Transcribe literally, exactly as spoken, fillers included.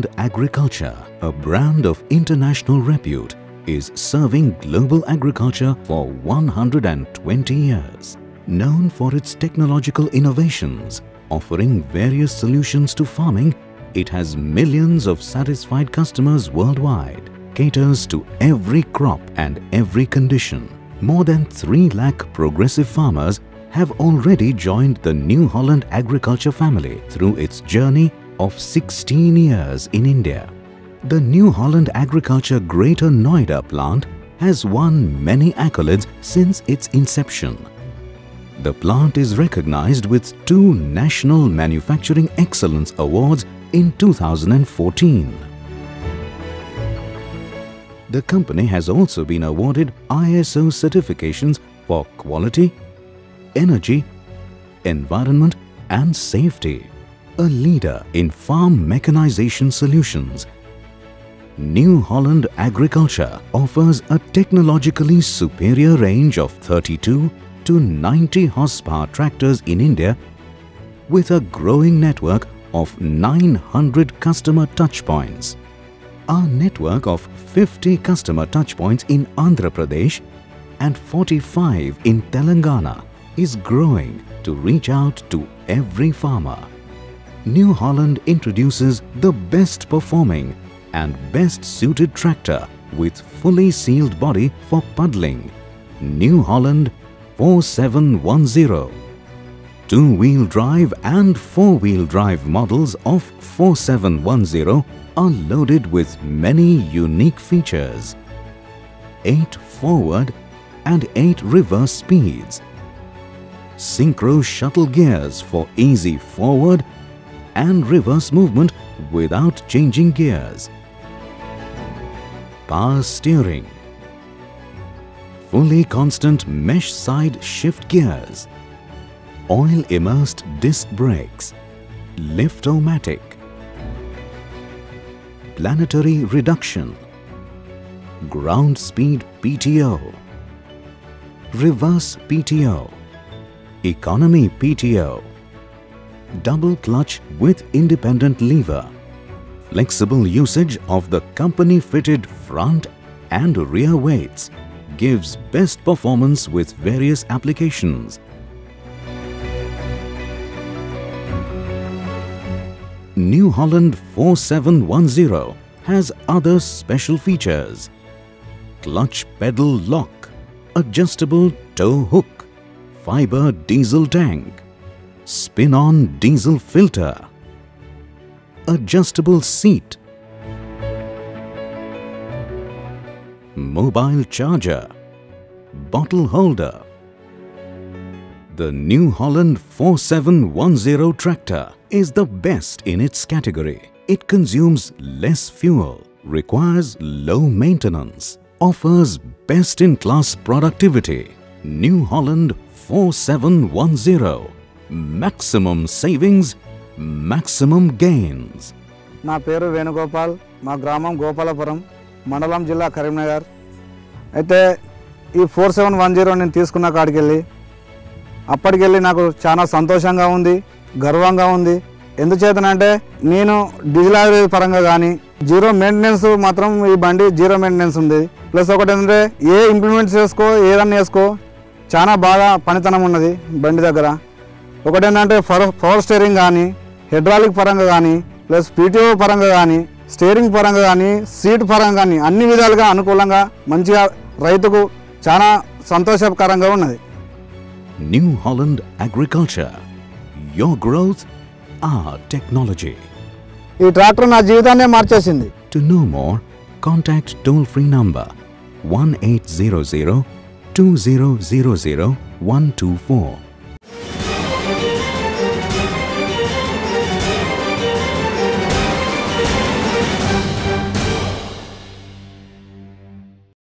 Holland Agriculture, a brand of international repute, is serving global agriculture for one hundred twenty years. Known for its technological innovations, offering various solutions to farming, it has millions of satisfied customers worldwide, caters to every crop and every condition. More than three lakh progressive farmers have already joined the New Holland Agriculture family through its journey of sixteen years in India. The New Holland Agriculture Greater Noida plant has won many accolades since its inception. The plant is recognized with two National Manufacturing Excellence Awards in two thousand fourteen. The company has also been awarded I S O certifications for quality, energy, environment and safety. A leader in farm mechanization solutions, New Holland Agriculture offers a technologically superior range of thirty-two to ninety horsepower tractors in India with a growing network of nine hundred customer touchpoints. Our network of fifty customer touchpoints in Andhra Pradesh and forty-five in Telangana is growing to reach out to every farmer. New Holland introduces the best performing and best suited tractor with fully sealed body for puddling. New Holland forty-seven ten. Two-wheel drive and four-wheel drive models of forty-seven ten are loaded with many unique features. eight forward and eight reverse speeds. Synchro shuttle gears for easy forward and reverse movement without changing gears. Power steering. Fully constant mesh side shift gears. Oil immersed disc brakes. Lift-o-matic. Planetary reduction. Ground speed P T O. Reverse P T O. Economy P T O. Double clutch with independent lever. Flexible usage of the company fitted front and rear weights gives best performance with various applications. New Holland forty-seven ten has other special features. Clutch pedal lock, adjustable tow hook, fiber diesel tank, spin-on diesel filter, adjustable seat, mobile charger, bottle holder. The New Holland forty-seven ten tractor is the best in its category. It consumes less fuel, requires low maintenance, offers best-in-class productivity. New Holland forty-seven ten. Maximum savings, maximum gains. My name is Venugopal. My gramam Gopalapuram, Mandalam Jilla Karimnagar. Aithe ee forty-seven ten nenu teeskunna kaadikelli appadikeli naaku chaana santoshanga undi, garvanga undi. Enduchetana ante nenu diesel paranga gaani zero maintenance matram ee bandi zero maintenance undi. Plus okati ante e implement chesko edanna chesko chaana baaga panitanam unnadi bandi daggara. ఒకటేంటంటే power steering కానీ hydraulic పరంగా కానీ plus PTO పరంగా కానీ steering పరంగా కానీ seat పరంగా కానీ అన్ని విధాలుగా అనుకూలంగా మంచిగా రైతుకు చాలా సంతోషకరంగా ఉన్నది. New Holland agriculture your growth are technology. ఈ ట్రాక్టర్ నా జీవితాన్నే మార్చేసింది. To know more contact toll free number one eight zero zero two zero zero zero one two four.